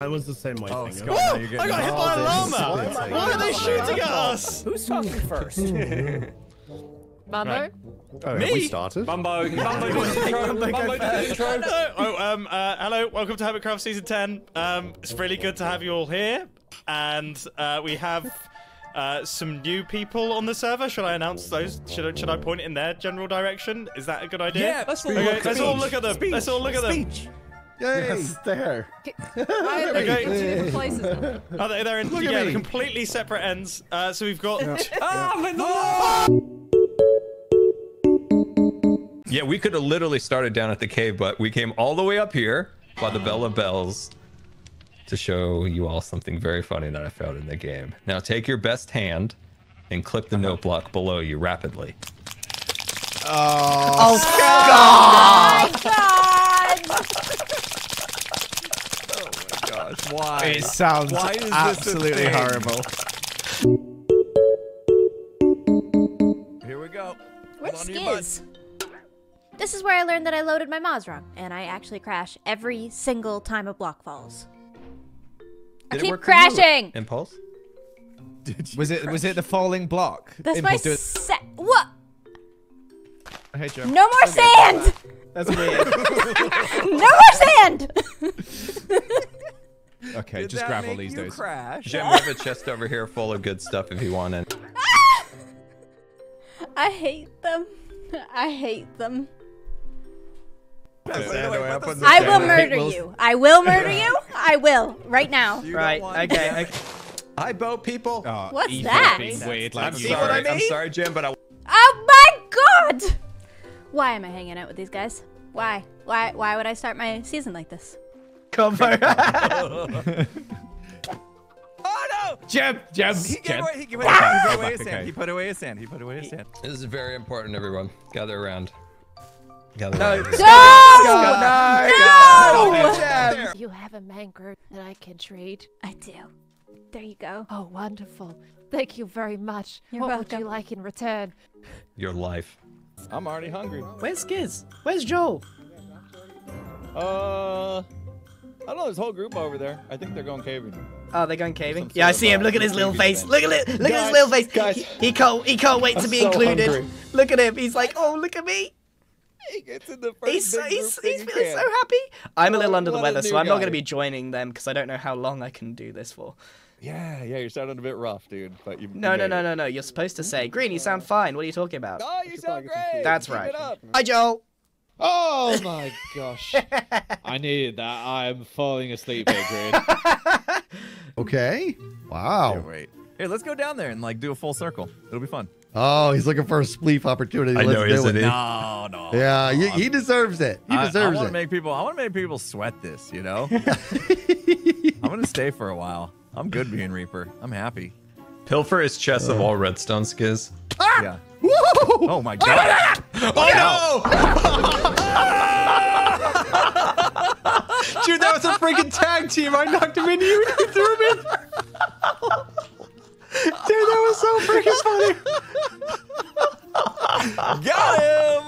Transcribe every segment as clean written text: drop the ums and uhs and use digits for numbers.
I was the same way. Oh, Scott, whoa, I got hit by a llama! Why are they shooting at us? Who's talking first? Mumbo? Right. Oh, me? We started? Mumbo. Mumbo does the intro. Mumbo does the intro. Hello, welcome to Hermitcraft Season 10. It's really good to have you all here. And we have some new people on the server. Should I announce those? Should I point in their general direction? Is that a good idea? Yeah, let's all look at them. Let's all look at them. Yay! Yes, there. Why are they in two different places now? Oh, they're in completely separate ends. So we've got... Yeah, we could have literally started down at the cave, but we came all the way up here by the Bell of Bells to show you all something very funny that I found in the game. Now take your best hand and click the note block below you rapidly. Oh, God! Oh my gosh, why? It sounds absolutely horrible. Here we go. Where's Skiz? This is where I learned that I loaded my mods wrong, and I actually crash every single time a block falls. I keep crashing! Impulse? Was it the falling block? That's Impulse. My what? I hate you. No more sand! That's weird. No more sand! Okay, just grab all these days. Gem, we have a chest over here full of good stuff if you want it. I hate them. I hate them. I will murder you. I will murder you. I will. Right now. Right. Okay. Hi, boat people. What's that? Weird, like, I'm sorry, Gem, but I... Oh my God! Why am I hanging out with these guys? Why? Why would I start my season like this? Combo. Oh no! Gem. He put away his sand. This is very important, everyone. Gather around. No! No! You have a mangrove that I can trade? I do. There you go. Oh, wonderful. Thank you very much. What would you like in return? Your life. I'm already hungry. Where's Skiz? Where's Joe? I don't know. There's a whole group over there. I think they're going caving. Oh, they're going caving? Yeah, I see him. Look at his little face. Look at it. Look at his little face. Guys, he can't wait to be included. Hungry. Look at him. He's like, oh, look at me. He gets in the first he's feeling so happy. I'm a little under the weather, so I'm not going to be joining them because I don't know how long I can do this for. Yeah, you're sounding a bit rough, dude. But you no. You're supposed to say, Green, you sound fine. What are you talking about? Oh, you sound great. That's right. Hi, Joel. Oh my gosh. I needed that. I'm falling asleep here, Green. Okay. Wow. Here, wait. Here, let's go down there and like do a full circle. It'll be fun. Oh, he's looking for a spleef opportunity. I know, isn't he? No. Yeah, no, he deserves it. He deserves it. I want to make people sweat this, you know? I'm going to stay for a while. I'm good being Reaper. I'm happy. Pilfer his chest of all redstone, Skiz. Ah! Yeah. Whoa! Oh my God. Oh no! Dude, that was a freaking tag team. I knocked him in. You threw him in. Dude, that was so freaking funny. Got him!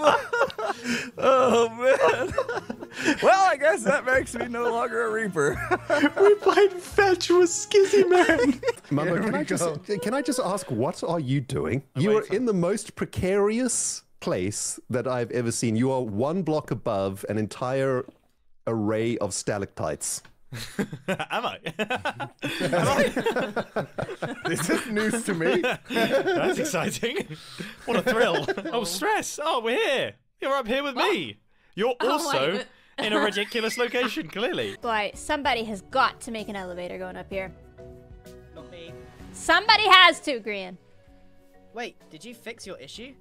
Oh, man. Well, I guess that makes me no longer a Reaper. We played fetch with Skizzleman. Mumbo, can I just ask, what are you doing? You are in the most precarious place that I've ever seen. You are one block above an entire array of stalactites. Am I? This is news to me. That's exciting. What a thrill. Oh, Stress. Oh, we're here. You're up here with me. You're also in a ridiculous location, clearly. Boy, somebody has got to make an elevator going up here. Not me. Somebody has to, Grian. Wait, did you fix your issue?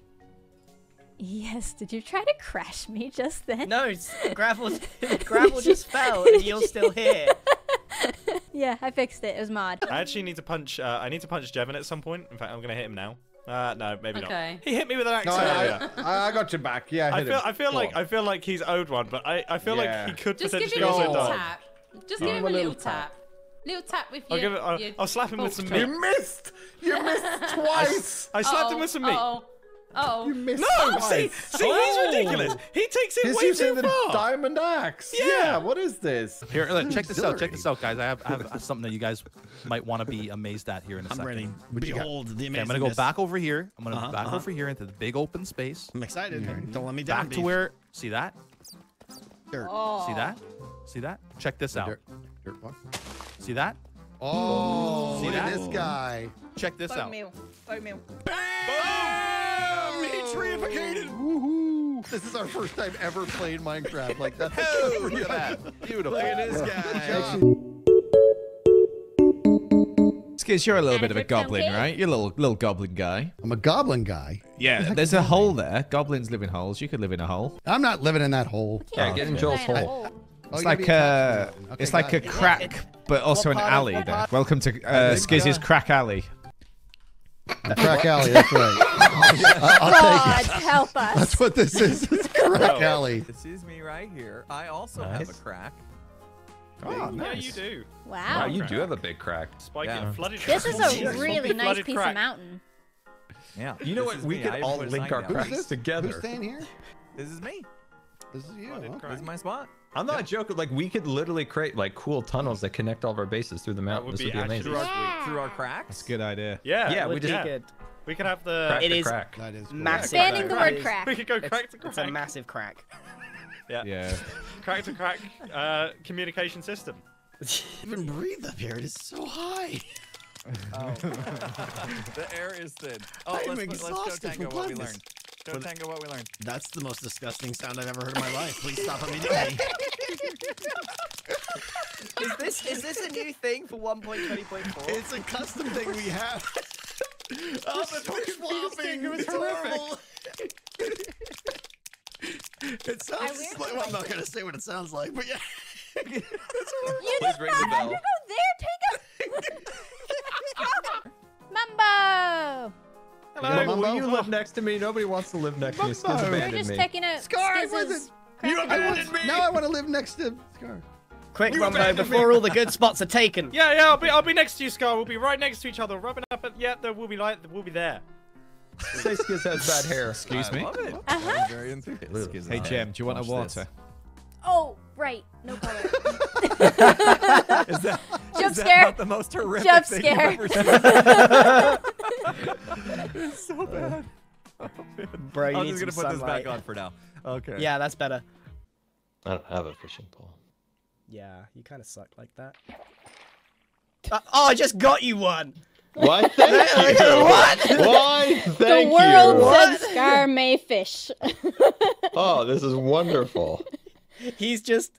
Yes, did you try to crash me just then? No, gravel just fell and you're still here. Yeah, I fixed it. It was mod. I actually need to punch I need to punch Jevin at some point. In fact, I'm going to hit him now. No, maybe not. He hit me with an axe earlier. I got your back. Yeah, I feel like he's owed one, but I feel like he could just potentially also die. Just give him a little tap. Little tap with you. I'll slap him with some meat. You missed twice. I slapped him with some meat. Oh. You missed twice. See, he's ridiculous. He takes it way too far. Diamond axe. Yeah. What is this? Here, look, check this out. Check this out, guys. I have something that you guys might want to be amazed at here in a second. I'm ready. Behold the amazing. Okay, I'm going to go back over here. I'm going to back over here into the big open space. I'm excited. Don't let me down. Back to where, see that? Dirt. Oh. See that? See that? Check this out. Dirt box. See that? Oh, look at this guy. Check this out. Bone meal. Bam! He treificated. Woohoo! This is our first time ever playing Minecraft like that. Oh, look at that. Beautiful. Look at this guy. Skiz, you're a little bit of a goblin, right? You're a little goblin guy. I'm a goblin guy. Yeah, there's a hole there. Goblins live in holes. You could live in a hole. I'm not living in that hole. Yeah, get in Joel's hole. It's like a, crack, but also an alley. Though. Welcome to Skizzy's Crack Alley. Crack Alley, that's right. I'll take it. God help us. That's what this is. It's Crack Alley. This is me right here. I also have a crack. Oh, nice. Yeah, you do. Wow. Wow, you do have a big crack. Spiky and flooded. This is a really nice piece of mountain. Yeah. You know what? We could all link our cracks together. Who's staying here? This is me. This is you. This is my spot. I'm not joking. Like, we could literally create like cool tunnels that connect all of our bases through the mountain. This would be amazing. Through our cracks. That's a good idea. Yeah. Yeah. We could have the. Crack to crack. That is massive. Banning the word crack. We could go crack to crack. It's a massive crack. Yeah. Yeah. Crack to crack communication system. Even breathe up here. It is so high. Oh. The air is thin. Oh, let's go Tango. What we learned. Go Tango, what we learned. That's the most disgusting sound I've ever heard in my life. Please stop immediately. Is this a new thing for 1.20.4? It's a custom thing we have. Oh, the Twitch flopping. It was horrible. It sounds like, well, I'm not going to say what it sounds like, but yeah. It's horrible. You just have to go there, Tango. Mumbo. Hello, will you live next to me? Nobody wants to live next to me. Skiz abandoned me. Taking a Scar, you abandoned me. Now I want to live next to Scar. Quick, Rumbo, before all the good spots are taken. Yeah, yeah, I'll be next to you, Scar. We'll be right next to each other, rubbing up. Yeah, we'll be there. Say Skiz has bad hair. Excuse me. I love it. Uh-huh. Hey, Gem, do you want a water? Oh, right. No problem. Is that not the most horrific thing you've ever seen? It's so bad. Oh, bro, I'm just gonna put this back on for now. Okay. Yeah, that's better. I don't have a fishing pole. Yeah, you kind of suck like that. Oh, I just got you one. Why? Thank you. What? Why? Thank you. The world said Scar may fish. Oh, this is wonderful. He's just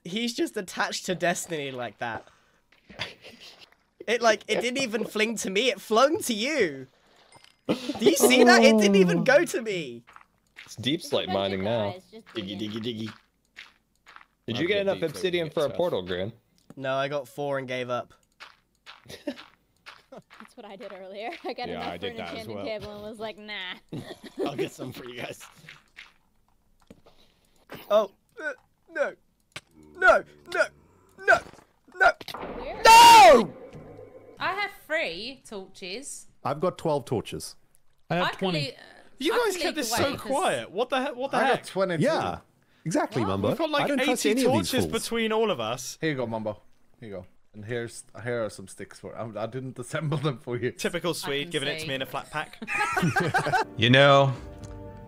attached to destiny like that. It didn't even fling to me. It flung to you. Do you see that? It didn't even go to me. It's deep slate mining now. Diggy. Did you get enough obsidian for a portal, Grian? No, I got 4 and gave up. That's what I did earlier. I got enough for an enchanted table and was like, nah. I'll get some for you guys. Oh, no. Where? No! I have 3 torches. I've got 12 torches. I have 20. You guys kept this so quiet. What the heck? What the heck? I got 20. Yeah, exactly, Mumbo. We've got like 80 torches between all of us. Here you go, Mumbo. Here you go. And here are some sticks for it. I didn't assemble them for you. Typical Swede, giving it to me in a flat pack. You know,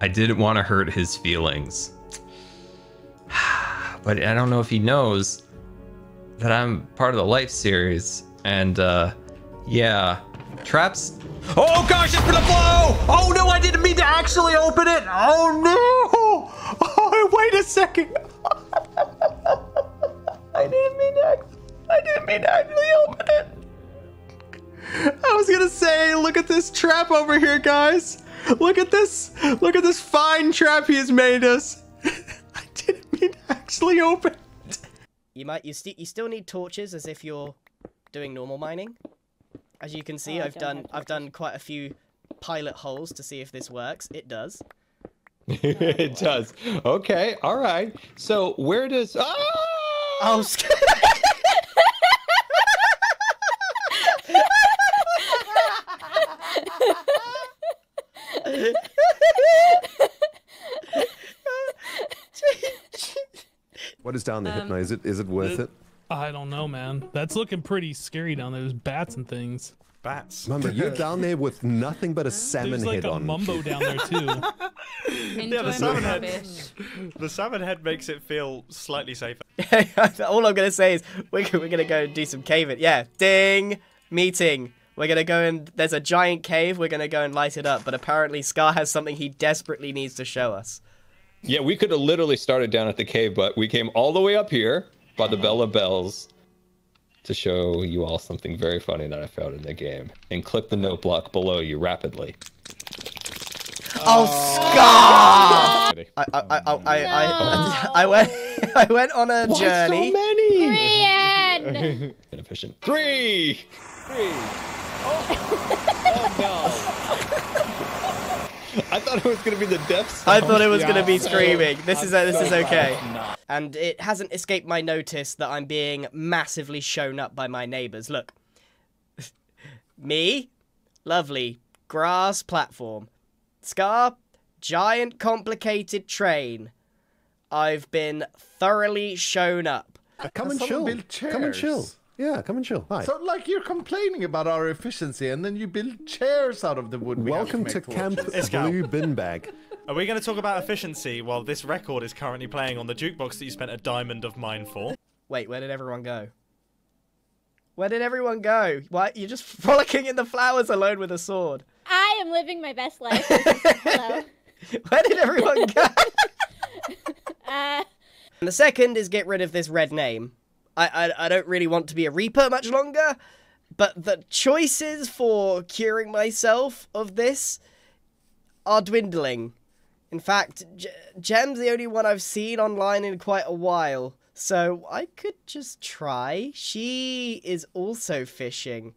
I didn't want to hurt his feelings, but I don't know if he knows that I'm part of the Life series, and yeah. Traps. Oh gosh, it's for the blow! Oh no, I didn't mean to actually open it! Oh no! Oh, wait a second! I didn't mean to actually open it! I was gonna say, look at this trap over here, guys! Look at this fine trap he has made us! I didn't mean to actually open it! You still need torches as if you're doing normal mining. As you can see, I've done quite a few pilot holes to see if this works. It does. It does. Okay. All right. So where does? Oh! What is down there, Hypno? Is it worth it? I don't know, man. That's looking pretty scary down there. There's bats and things. Bats. Mumbo, you're down there with nothing but a salmon head on. There's like a Mumbo down there too. Yeah, the salmon head makes it feel slightly safer. All I'm gonna say is we're gonna go and do some caving. Yeah, ding, meeting. We're gonna go and there's a giant cave. We're gonna go and light it up. But apparently, Scar has something he desperately needs to show us. Yeah, we could have literally started down at the cave, but we came all the way up here by the Bell of Bells to show you all something very funny that I found in the game. And click the note block below you rapidly. Oh, Scar! I went on a journey. So many? Inefficient. Three. Oh, no. I thought it was gonna be the depths. I thought it was gonna be screaming. This is okay. And it hasn't escaped my notice that I'm being massively shown up by my neighbors. Look. Me? Lovely. Grass platform. Scar? Giant complicated train. I've been thoroughly shown up. Come and chill. Yeah, come and chill. Hi. So, like, you're complaining about our efficiency, and then you build chairs out of the wood. Welcome to Camp Blue Bin Bag. Are we going to talk about efficiency while this record is currently playing on the jukebox that you spent a diamond of mine for? Wait, where did everyone go? Where did everyone go? Why, you're just frolicking in the flowers alone with a sword. I am living my best life. Hello. Where did everyone go? And the second is get rid of this red name. I don't really want to be a Reaper much longer, but the choices for curing myself of this are dwindling. In fact, Gem's the only one I've seen online in quite a while, so I could just try. She is also fishing.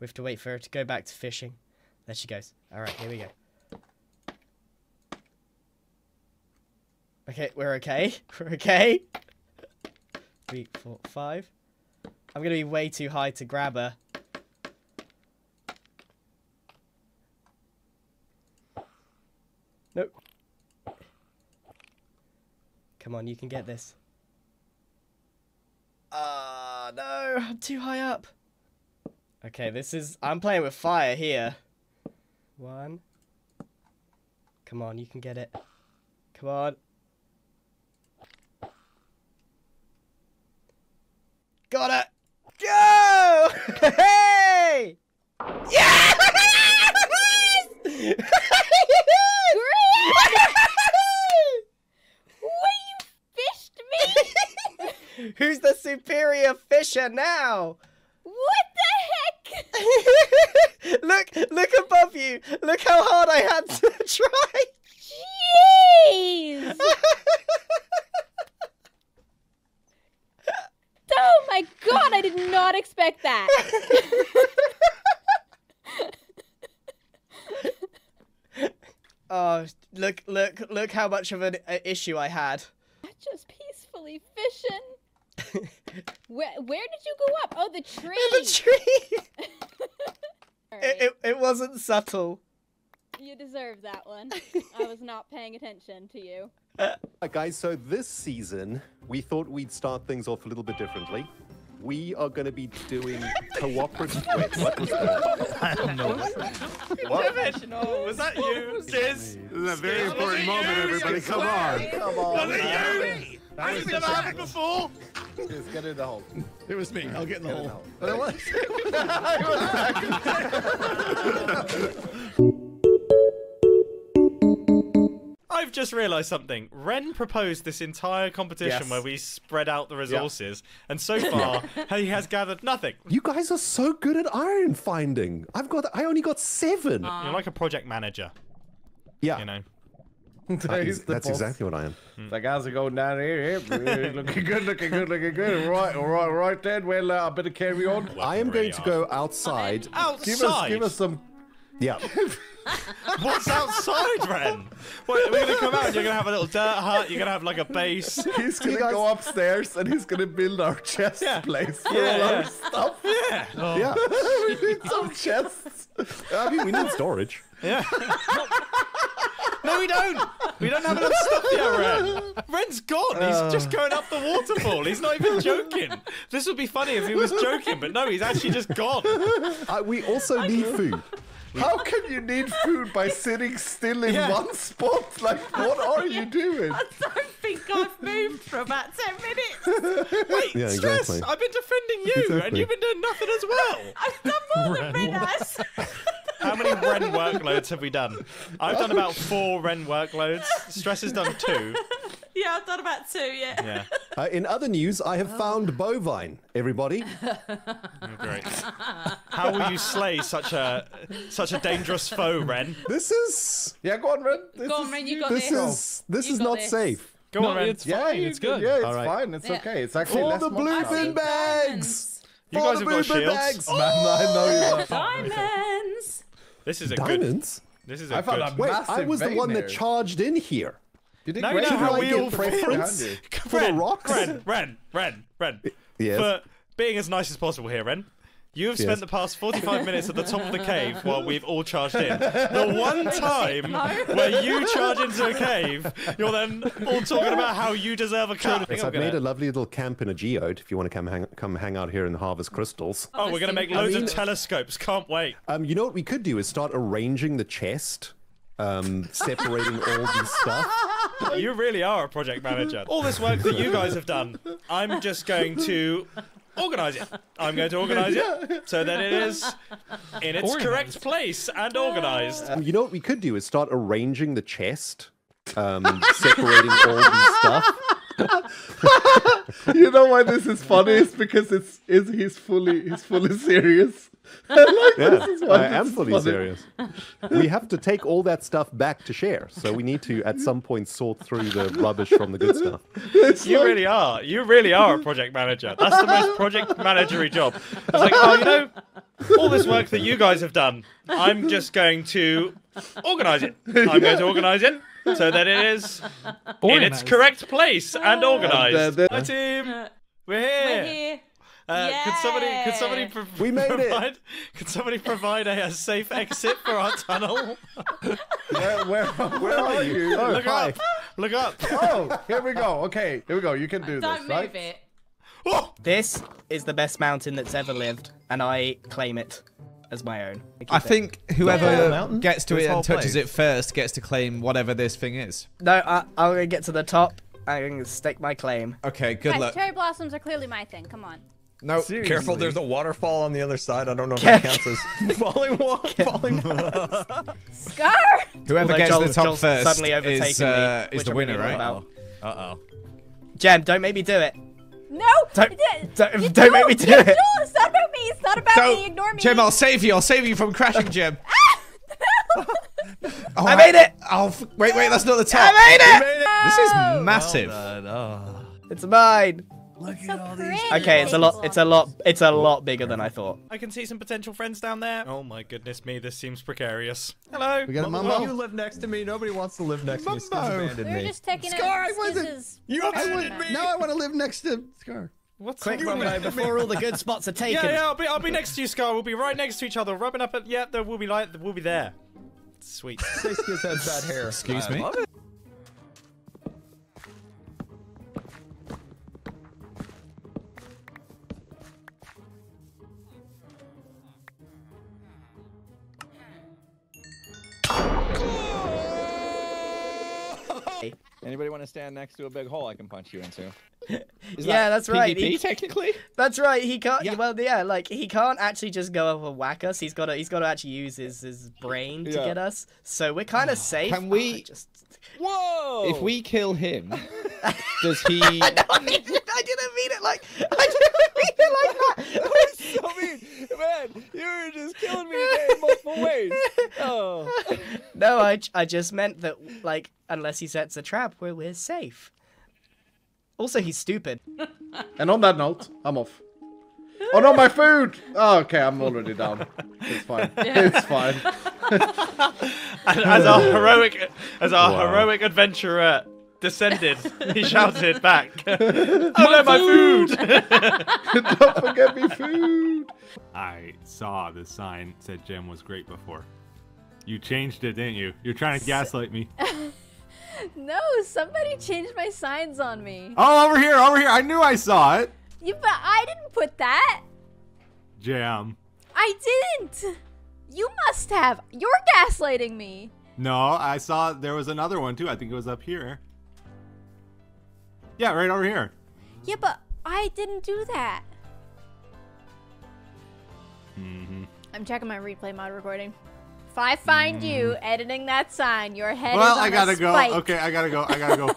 We have to wait for her to go back to fishing. There she goes. Alright, here we go. Okay, we're okay. We're okay. 3, 4, 5. I'm gonna be way too high to grab her. Nope. Come on, you can get this. Ah, no, I'm too high up. Okay, I'm playing with fire here. 1. Come on, you can get it. Come on. Got it! Go! Hey! Yeah! Grian! You fished me! Who's the superior fisher now? What the heck? Look above you! Look how hard I had to try! Jeez! Oh my god, I did not expect that. Oh, look how much of an issue I had. Just peacefully fishing. Where did you go up? Oh, the tree. The tree. Right. It wasn't subtle. You deserve that one. I was not paying attention to you. Guys, so this season, we thought we'd start things off a little bit differently. We are going to be doing cooperative... Wait, what was that? I don't know. What? Was that you, sis? This is a very important moment, everybody. Come on. Come on. Was it you? I've never had it before. Just get in the hole. It was me. I'll get in the hole. I've just realised something. Ren proposed this entire competition where we spread out the resources, and so far he has gathered nothing. You guys are so good at iron finding. I only got 7. You're like a project manager. Yeah, you know. That's exactly what I am. The guys are going down here. Looking good. All right, then. Well, I better carry on. I am going to go outside. Give us some. Yeah. What's outside, Ren? Wait, we're gonna come out and you're gonna have a little dirt hut, you're gonna have like a base. He's gonna go upstairs and he's gonna build our chest place for all our stuff. Yeah. Oh. Yeah. We need some chests. I mean, we need storage. Yeah. No, we don't. We don't have enough stuff yet, Ren. Ren's gone. He's just going up the waterfall. He's not even joking. This would be funny if he was joking, but no, he's actually just gone. We also need food. How can you need food by sitting still in one spot? Like, what are you doing? I don't think I've moved for about 10 minutes. Wait, Stress, exactly. I've been defending you, and you've been doing nothing as well. I've done more than Ren has. How many Ren workloads have we done? I've done about 4 Ren workloads. Stress has done 2. Yeah, I've done about 2, yeah. In other news, I have found bovine, everybody. Oh, great. How will you slay such a dangerous foe, Ren? This is... Yeah, go on, Ren. This is not safe. Go on, Ren. It's fine. It's good. Yeah, it's fine. It's okay. It's actually less... For the blueberry bags! You guys have got shields. Man, I know diamonds! This is a diamonds? Good... This is a good... Wait, I was the one that charged in here. Now you know how we all preference for the rocks? Ren. Yes. For being as nice as possible here, Ren. You have spent the past 45 minutes at the top of the cave while we've all charged in. The one time where you charge into a cave, you're then all talking about how you deserve a cut. Yes, I've made a lovely little camp in a geode if you want to come hang out here and harvest crystals. Oh, we're going to make loads of telescopes. Can't wait. You know what we could do is start arranging the chest, separating all this stuff. You really are a project manager. All this work that you guys have done, I'm just going to organise it. So that it is in its correct place and organised. You know what we could do is start arranging the chest, separating all this stuff. You know why this is funny? It's because he's fully serious. I am fully serious. We have to take all that stuff back to share, so we need to at some point sort through the rubbish from the good stuff. You really are a project manager. That's the most project managery job. It's like, oh, you know, all this work that you guys have done, I'm just going to organise it. I'm going to organise it so that it is in its correct place and organised. Hi team, we're here. Could somebody provide a safe exit for our tunnel? Where are you? Oh, Look up. Oh, here we go. Okay, here we go. You can do this, right? Don't move it. Oh! This is the best mountain that's ever lived, and I claim it as my own. I think whoever gets to it and touches it first gets to claim whatever this thing is. No, I'm going to get to the top. I'm going to stake my claim. Okay, good luck. Cherry blossoms are clearly my thing. Come on. No, seriously. Careful, there's a waterfall on the other side. I don't know if that counts as falling water. Scar! Whoever gets to the top first is the winner, right? Uh-oh. Gem, don't make me do it. No! Don't make me do it! No, it's not about me! It's not about me! Ignore me! Gem, I'll save you! I'll save you from crashing, Gem. Oh, I made it! Oh, wait, that's not the top! I made it! This is massive. Well it's mine! Look at all these. Okay, it's a lot bigger than I thought. I can see some potential friends down there. Oh my goodness me, this seems precarious. Hello. We got Mumbo. You live next to me. Nobody wants to live next to me. They're just taking Scar, you abandoned me. Now I want to live next to Scar. What's quick, Mumbo, before all the good spots are taken. Yeah, I'll be next to you, Scar. We'll be right next to each other, rubbing up. We'll be there. Sweet. Excuse that hair. Excuse me. Anybody want to stand next to a big hole I can punch you into? That's right. PvP, technically? That's right. He can't. Yeah. Well, yeah, like he can't actually just go up and whack us. He's got to actually use his brain to get us. So we're kind of safe. Can we? Whoa! If we kill him, does he? No, I didn't mean it like that. That was so mean. Man, you were just killing me today in multiple ways. Oh. No, I just meant that, like, unless he sets a trap where we're safe. Also, he's stupid. And on that note, I'm off. Oh no, my food! Oh, okay, I'm already down. It's fine. Yeah. It's fine. as our heroic adventurer descended, he shouted back, "Oh no, my food! Don't forget me food!" I saw this sign said Gem was great before. You changed it, didn't you? You're trying to gaslight me. No, somebody changed my signs on me. Oh, over here, over here. I knew I saw it. Yeah, but I didn't put that. Jam. I didn't. You must have. You're gaslighting me. No, I saw there was another one too. I think it was up here. Yeah, right over here. Yeah, but I didn't do that. Mm-hmm. I'm checking my replay mod recording. If I find you editing that sign, your head is on a spike. Well, I gotta go. Okay, I gotta go. I gotta go.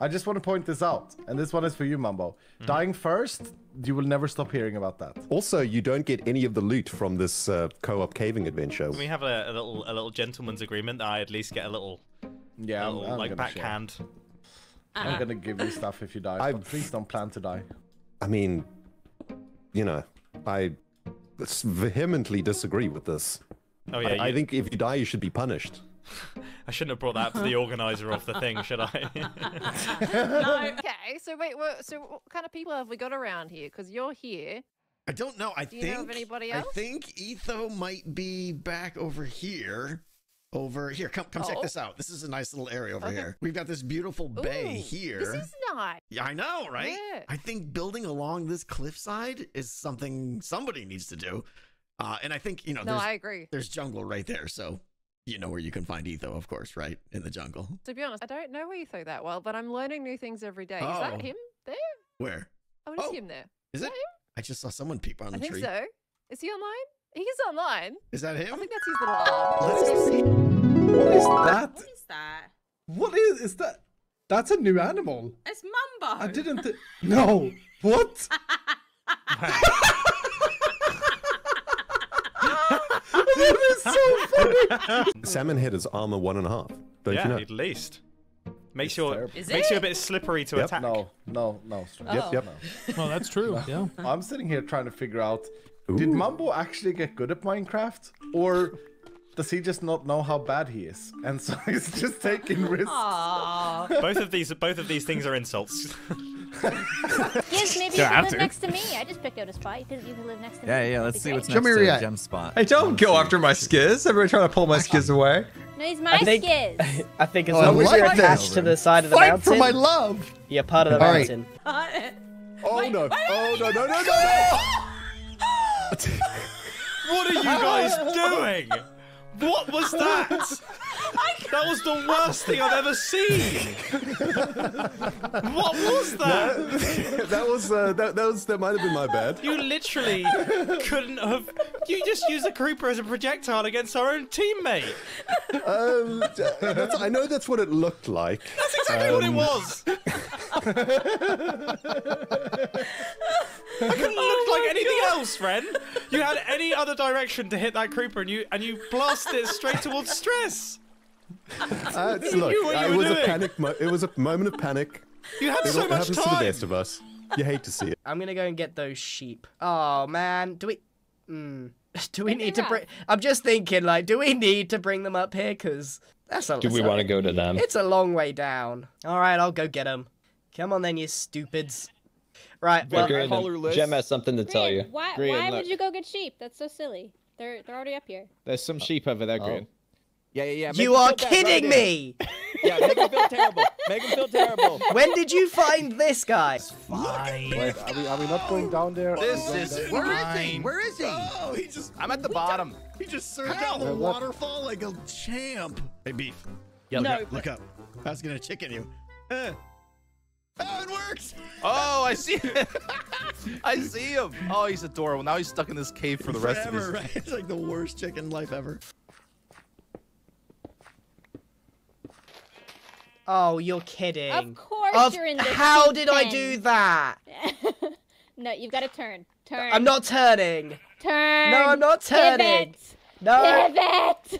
I just want to point this out, and this one is for you, Mumbo. Dying first, you will never stop hearing about that. Also, you don't get any of the loot from this co-op caving adventure. Can we have a little gentleman's agreement that I at least get a little, yeah, I'm like backhand? I'm gonna give you stuff if you die. But please don't plan to die. I mean, you know, I vehemently disagree with this. Oh yeah, I think if you die, you should be punished. I shouldn't have brought that up to the organizer of the thing, should I? No. Okay, so wait, so what kind of people have we got around here? Because you're here. I don't know. Do you know of anybody else? I think Etho might be back over here. Over here, come check this out. This is a nice little area over here. We've got this beautiful bay here. This is nice. Yeah, I know, right? Yeah. I think building along this cliffside is something somebody needs to do. And I think, you know, I agree. There's jungle right there, so... You know where you can find Etho, of course, right? In the jungle. To be honest, I don't know Etho that well, but I'm learning new things every day. Is that him there? Where? Oh, it's him there. Is it him? I just saw someone peep on the tree. I think so. Is he online? He's online. Is that him? I think that's his little arm. Let's see. What is that? What is that? What is that? That's a new animal. It's Mumbo. I didn't... No. What? That is so funny. Salmon head is armor 1.5. Don't you know? At least. Makes you a bit slippery to attack. No. Yep. Well, that's true. Yeah. I'm sitting here trying to figure out, did Mumbo actually get good at Minecraft, or does he just not know how bad he is, and so he's just taking risks? Both of these things are insults. Yes, maybe you live next to me. I just picked out a spot. You couldn't even live next to me. Yeah, let's see what's next to the gem spot. Hey, don't go after my Skizz. Everybody trying to pull my Skizz away. No, he's my Skizz. I think as long as you're attached to the side of the mountain. Fight for my love. Yeah, part of the mountain. Oh, no. Oh, no. What are you guys doing? What was that? That was the worst thing I've ever seen. What was that? That might have been my bad. You literally couldn't have. You just used a creeper as a projectile against our own teammate. I know that's what it looked like. That's exactly what it was. I couldn't look like anything else, Ren. You had any other direction to hit that creeper, and you blasted it straight towards Stress. It was a moment of panic. You had so much time. It happens to the best of us. You hate to see it. I'm gonna go and get those sheep. Oh man, do we need to bring? I'm just thinking, like, do we need to bring them up here? Cause that's a. Do we want to go to them? It's a long way down. All right, I'll go get them. Come on then, you stupids. Right, well, Gem has something to tell you. Why would you go get sheep? That's so silly. They're already up here. There's some sheep over there, Grian. Yeah. You are kidding me! Yeah, make him feel terrible. Make him feel terrible. When did you find this guy? Fine. Wait, are we not going down there? Where is he? Oh, he just... I'm at the bottom. He just surfed out the waterfall like a champ. Hey, Beef. Yeah, look up. I was gonna chicken you. Oh, it works! Oh, I see him. I see him. Oh, he's adorable. Now he's stuck in this cave for the rest of his life. Right? It's like the worst chicken life ever. Oh, you're kidding. Of course you're in this. How did I do that? No, you've got to turn. Turn. I'm not turning. Turn. No, I'm not turning. Pivot. No. Pivot.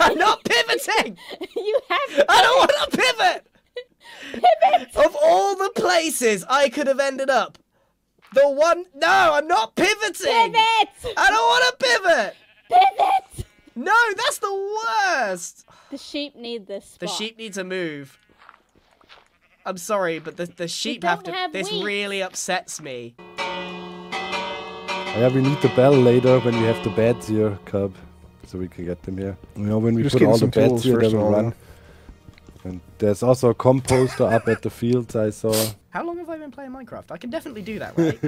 I'm not pivoting. You have to. I don't want to pivot. Pivot. Of all the places I could have ended up, the one... No, I'm not pivoting. Pivot. I don't want to pivot. Pivot. No, that's the worst. The sheep need this spot. The sheep need to move. I'm sorry, but the sheep have to. This really upsets me. Yeah, we need the bell later when we have the beds here, Cub, so we can get them here. You know, when we put all the beds here, they will run. And there's also a composter up at the fields I saw. How long have I been playing Minecraft? I can definitely do that, right?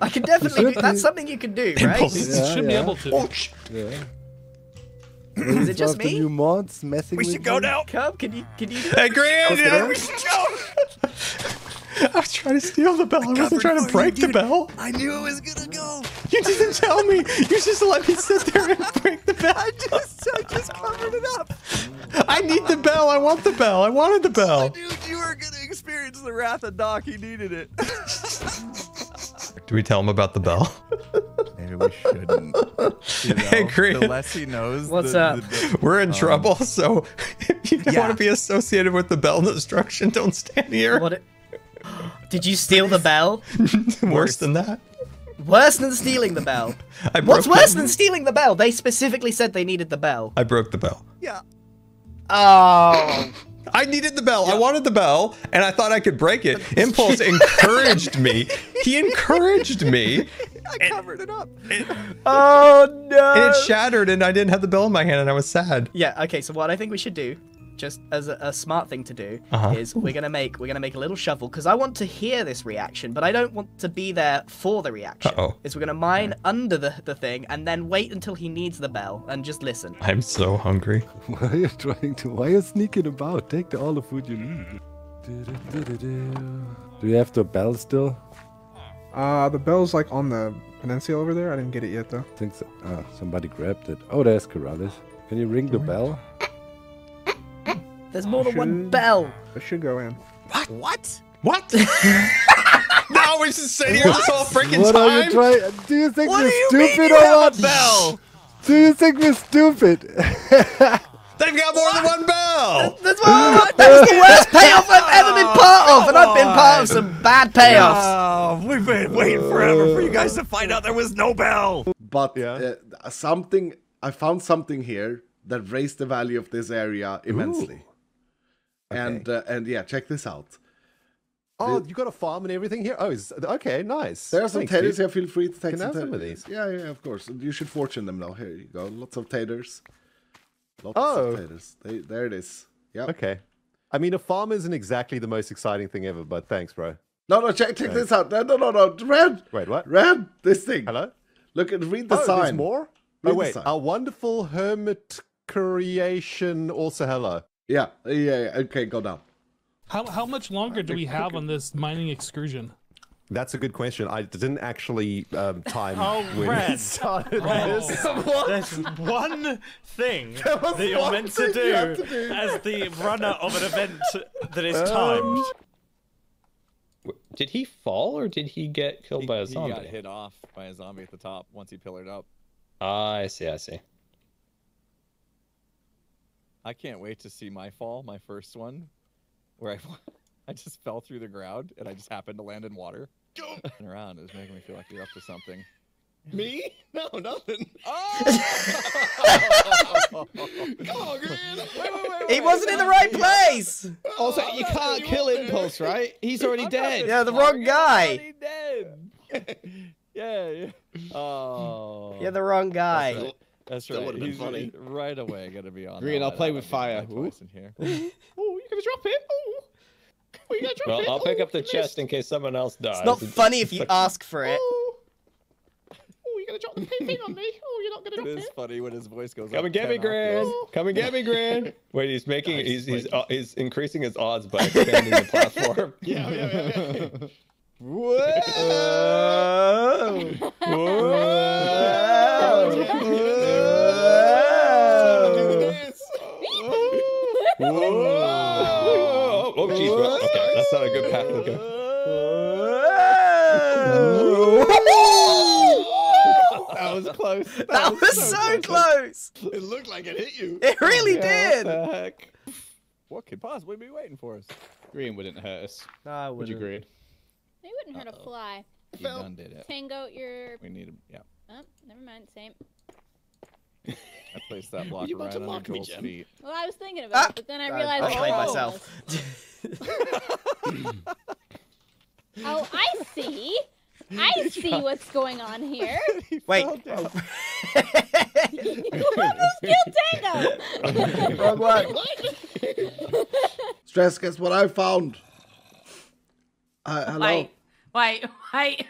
I can definitely do, that's something you can do, right? You should be able to. Oh, yeah. Is it just me? New mods messing we should go now. Cub, can you do it? Grian, yeah, we should go! I was trying to steal the bell. I wasn't trying to break the bell. I knew it was gonna go. You didn't tell me. You just let me sit there and break the bell. I just covered it up. I need the bell. I want the bell. I wanted the bell. Dude, you were gonna experience the wrath of Doc. He needed it. Do we tell him about the bell? Maybe we shouldn't. You know, hey, Grian. The less he knows. What's up? We're in trouble. So if you don't want to be associated with the bell destruction, don't stand here. Did you steal the bell? Worse than that. Worse than stealing the bell. What's worse than stealing the bell? They specifically said they needed the bell. I broke the bell. Yeah. Oh. I needed the bell. Yeah. I wanted the bell, and I thought I could break it. Impulse encouraged me. He encouraged me. I covered it up. Oh, no. And it shattered, and I didn't have the bell in my hand, and I was sad. Yeah, okay, so what I think we should do, just as a smart thing to do, is we're gonna make a little shovel, because I want to hear this reaction, but I don't want to be there for the reaction. Is we're gonna mine under the thing and then wait until he needs the bell and just listen. I'm so hungry. Why are you sneaking about? Take all the food you need. Do you have the bell still? The bell's like on the peninsula over there. I didn't get it yet though. I think so. Somebody grabbed it. Oh, there's Corrales. Can you ring the bell? There's more than one bell. I should go in. What? What? What? Now we should sit here this whole freaking time. Do you think we're stupid or what? Bell? Do you think we're stupid? They've got more than one bell. That's that was the worst payoff I've ever been part of, and I've been part of some bad payoffs. We've been waiting forever for you guys to find out there was no bell. But something I found something here that raised the value of this area immensely. Ooh. Okay. And yeah, check this out. Oh, you got a farm and everything here? Oh, okay, nice. There are some taters here. Feel free to take some of these. Yeah, yeah, of course. You should fortune them now. Here you go. Lots of taters. Lots of taters. There it is. Yeah. Okay. I mean, a farm isn't exactly the most exciting thing ever, but thanks, bro. No, no, check this out. No. Red. Wait, what? Red, this thing. Hello? Look, read the sign. There's more? Read the sign. Our wonderful Hermitcraft also hello. Yeah. Okay, go down. How much longer do we have on this mining excursion? That's a good question. I didn't actually time when it started. There's one thing that you're meant to do as the runner of an event that is timed. Did he fall or did he get killed by a zombie? He got hit off by a zombie at the top once he pillared up. I see, I see. I can't wait to see my fall, my first one, where I just fell through the ground and I just happened to land in water. And around, it was making me feel like you're up to something. Me? No, nothing. Oh! Come on, Grian! Wait. He wasn't in the right place. Also, you can't kill Impulse, right? He's already dead. Yeah, the wrong guy. Yeah. Oh. You're the wrong guy. That's right. That would have been funny. Right away, gonna be on. Grian, I'll play with fire. Ooh. In here. Oh, you're gonna drop it. Oh, you gonna drop it. I'll pick up the chest in case someone else dies. It's not funny if you ask for it. Oh, you're gonna drop the painting on me. Oh, you're not gonna drop it. It is funny when his voice goes. Come and get me, Grian. Come and get me, Grian. Wait, he's making. He's increasing his odds by expanding the platform. Yeah. Whoa. Whoa! Oh, jeez, bro. Okay, that's not a good path to go. That was close. That was so close. It looked like it hit you. It really did. What the heck? What could possibly be waiting for us? Grian wouldn't hurt us. No, I wouldn't. Would you agree? They wouldn't hurt a fly. You done did it. Tango, you're... We need him. Yeah. Oh, never mind. Same. I placed that block right on Joel's feet. Well, I was thinking about it, but then I realized I played myself. Oh, I see. I see what's going on here. Wait. Oh. Tango. Wrong way. Stress, guess what I found. Hello. Why? Why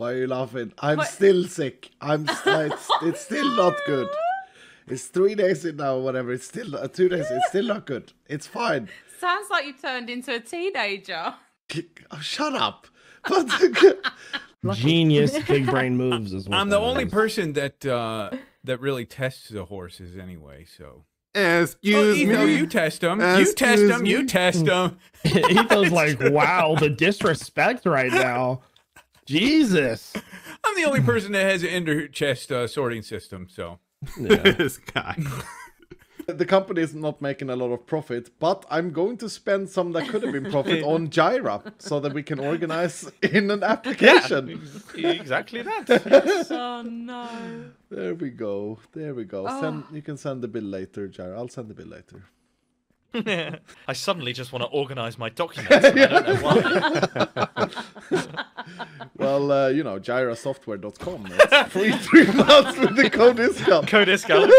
are you laughing? I'm still sick. It's still not good. It's 3 days in now, or whatever. It's still 2 days. It's still not good. It's fine. Sounds like you turned into a teenager. Oh, shut up. Genius big brain moves as well. I'm the only person that that really tests the horses anyway, so you test them. Etho's like, wow, the disrespect right now. Jesus. I'm the only person that has an inner chest sorting system, so yeah. This guy. The company is not making a lot of profit, but I'm going to spend some that could have been profit on Jira so that we can organize in an application. Yeah, exactly that. Yes. Oh, no. There we go. There we go. Oh. You can send the bill later, Jira. I'll send the bill later. I suddenly just want to organize my documents. Yeah. I don't know why. Well, you know, jirasoftware.com. It's free 3 months with the code discount. Code discount,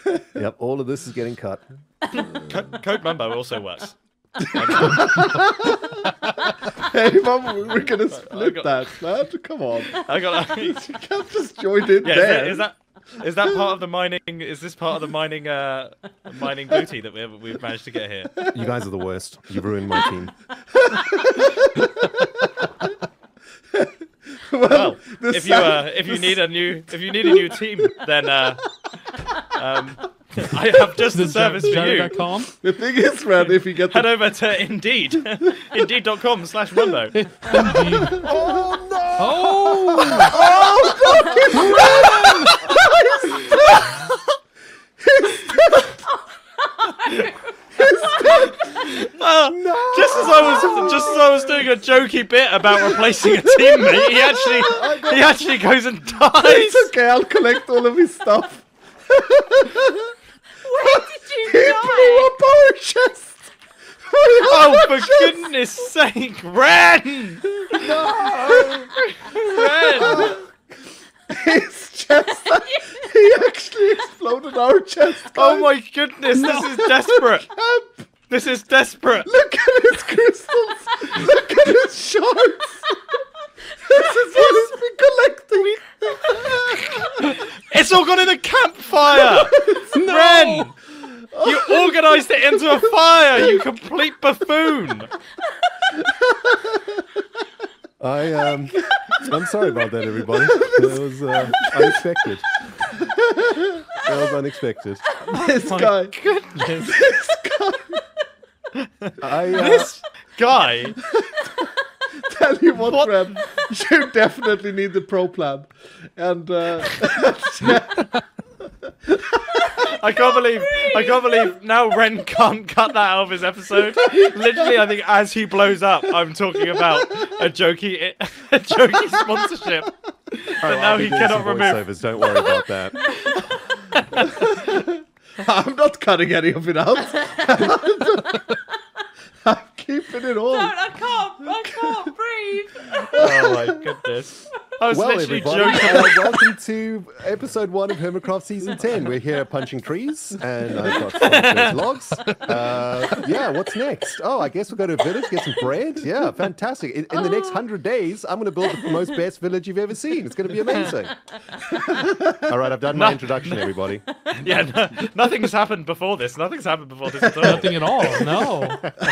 yeah. Yep, all of this is getting cut. Code Mumbo also works. Hey, Mumbo, we're going to split that, man. Come on. You can't just join in there. Is that part of the mining? Is this part of the mining mining booty that we've managed to get here? You guys are the worst. You ruined my team. Well, if you need a new team, then I have just the service for you. The thing is, Red, if you get head over to Indeed, indeed.com/Mumbo. Oh no! Oh no! No. Just as I was doing a jokey bit about replacing a teammate, he actually goes and dies. It's okay, I'll collect all of his stuff. Where did you die? He blew up our chest. Oh, for goodness sake, Ren! No, Ren. His chest, he actually exploded our chest. Oh my goodness, no. This is desperate. This is desperate. Look at his crystals. Look at his shards. This is what he's been collecting. It's all gone in a campfire. No. Ren, you organised it into a fire, you complete buffoon. I'm sorry about that, everybody. That was unexpected. That was unexpected. This guy. Tell you what, Rem, you definitely need the pro plan. And I can't believe now Ren can't cut that out of his episode. Literally, I think as he blows up, I'm talking about a jokey sponsorship. But now he cannot remove. Don't worry about that. I'm not cutting any of it out. I'm keeping it all. No, I can't breathe. Oh my goodness. Well, everybody, welcome to episode 1 of Hermitcraft Season 10. We're here punching trees, and I've got logs. Yeah, what's next? Oh, I guess we'll go to a village, get some bread. Yeah, fantastic. In the next 100 days, I'm going to build the most best village you've ever seen. It's going to be amazing. All right, I've done my introduction, everybody. Yeah, nothing's happened before this. Nothing's happened before this at all. Nothing at all, no.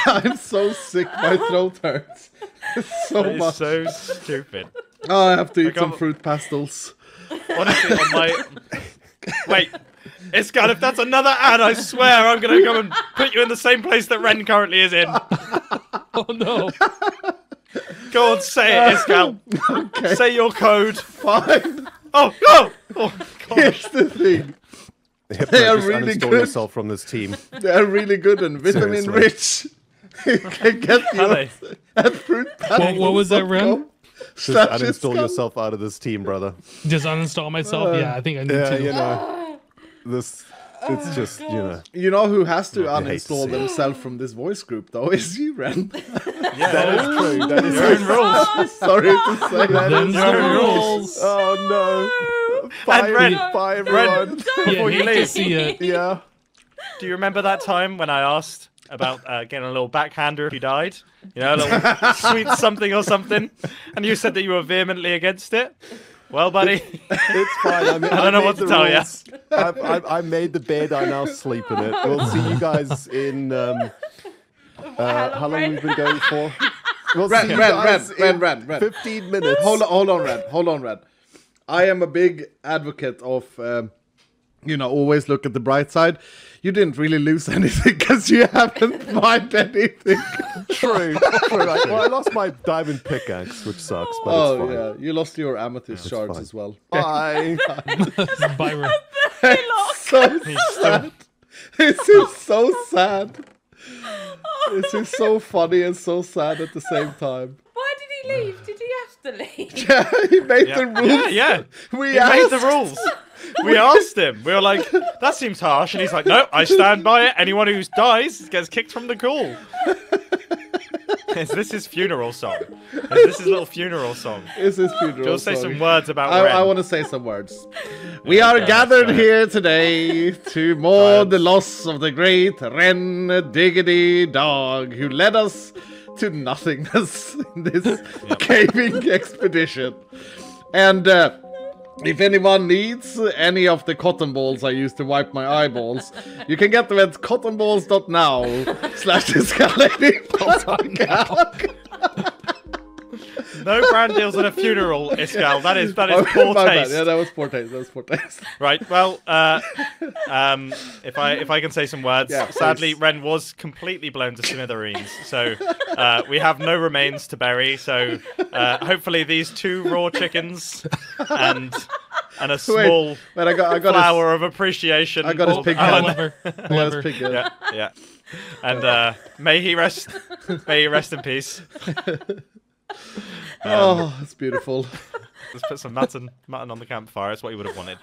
I'm so sick, my throat hurts. It's so much. So stupid. Oh, I have to eat some fruit pastels. Honestly, on my... Wait, Iskall, if that's another ad, I swear I'm going to come and put you in the same place that Ren currently is in. Oh, no. Go on, say it, Iskall. Okay. Say your code. Fine. Oh, no! Oh, God. Here's the thing. They are really good. Yourself from this team. They are really good and vitamin rich. You can get yours at fruit pastels. What was that, Ren? Just uninstall yourself out of this team, brother. Just uninstall myself? Yeah, I think I need to. You know, this It's just, you know. You know who has to uninstall themselves from this voice group, though, is you, Ren. Yeah, that is true. That is true. Rules. Sorry to say that. Rules. Oh, no. Bye, and Ren. Bye, everyone. Before you leave. Yeah. Do you remember that time when I asked about getting a little backhander if you died? You know, a little sweet something or something. And you said that you were vehemently against it. Well, buddy, it's fine. I don't know what to tell you. I made the bed. I now sleep in it. We'll see you guys in how long we've been going for. We'll Ren. 15 minutes. Hold on, Ren. I am a big advocate of, you know, always look at the bright side. You didn't really lose anything because you haven't mined anything. True. Right. Well, I lost my diamond pickaxe, which sucks, but it's fine. Oh, yeah. You lost your amethyst shards as well. Bye. Bye, Ren. It's so sad. This is so sad. This is so funny and so sad at the same time. Why did he leave? Did he have to leave? Yeah, he made the rules. Yeah. He made the rules. We asked him. We were like, that seems harsh. And he's like, no, I stand by it. Anyone who dies gets kicked from the call. This is funeral song. This is little funeral song. Is this funeral song? Say some words about Ren. I want to say some words. We are gathered here today to mourn the loss of the great Ren Diggity Dog, who led us to nothingness in this caving expedition. And if anyone needs any of the cotton balls I use to wipe my eyeballs, you can get them at cottonballs.now/Iskall85. No brand deals at a funeral, Iskall. That is poor taste. Yeah, that was poor taste. Right. Well, if I can say some words. Yeah, sadly, Ren was completely blown to smithereens, so we have no remains to bury. So hopefully, these two raw chickens and a small I got flower of appreciation. I got his pig head. Yeah. And may he rest in peace. Oh, that's beautiful. Let's put some mutton on the campfire. It's what he would have wanted.